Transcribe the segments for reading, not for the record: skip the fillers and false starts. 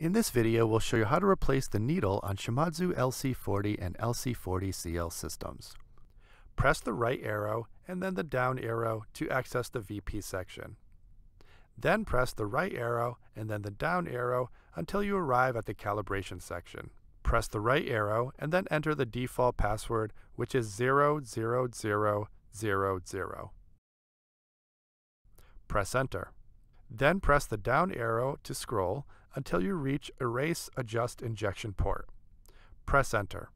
In this video, we'll show you how to replace the needle on Shimadzu LC40 and LC40CL systems. Press the right arrow and then the down arrow to access the VP section. Then press the right arrow and then the down arrow until you arrive at the calibration section. Press the right arrow and then enter the default password, which is 00000. Press enter. Then press the down arrow to scroll until you reach Erase Adjust Injection Port. Press enter.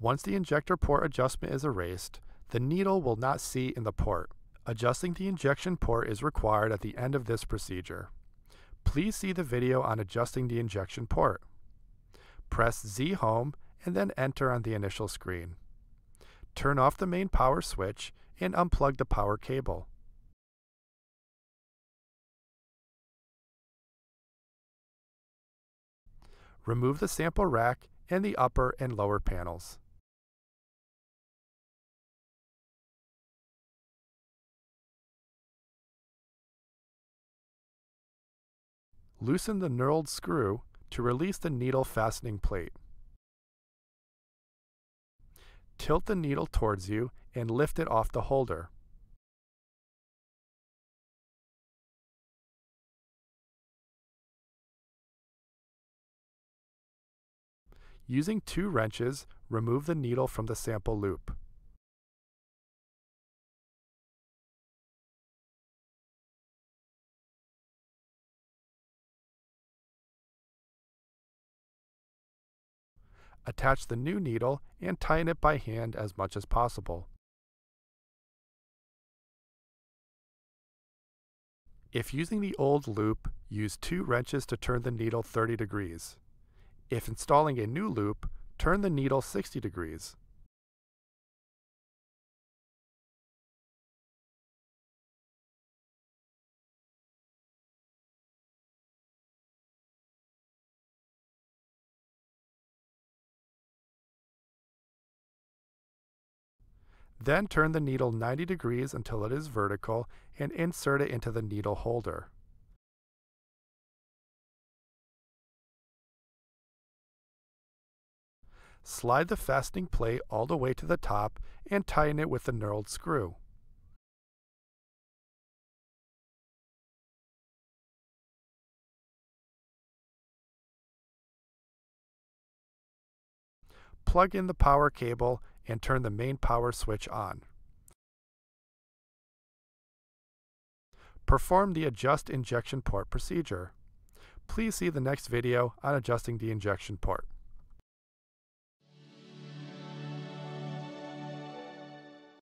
Once the injector port adjustment is erased, the needle will not see in the port. Adjusting the injection port is required at the end of this procedure. Please see the video on adjusting the injection port. Press Z Home and then enter on the initial screen. Turn off the main power switch and unplug the power cable. Remove the sample rack and the upper and lower panels. Loosen the knurled screw to release the needle fastening plate. Tilt the needle towards you and lift it off the holder. Using two wrenches, remove the needle from the sample loop. Attach the new needle and tighten it by hand as much as possible. If using the old loop, use two wrenches to turn the needle 30 degrees. If installing a new loop, turn the needle 60 degrees. Then turn the needle 90 degrees until it is vertical and insert it into the needle holder. Slide the fastening plate all the way to the top and tighten it with the knurled screw. Plug in the power cable and turn the main power switch on. Perform the Adjust Injection Port procedure. Please see the next video on adjusting the injection port.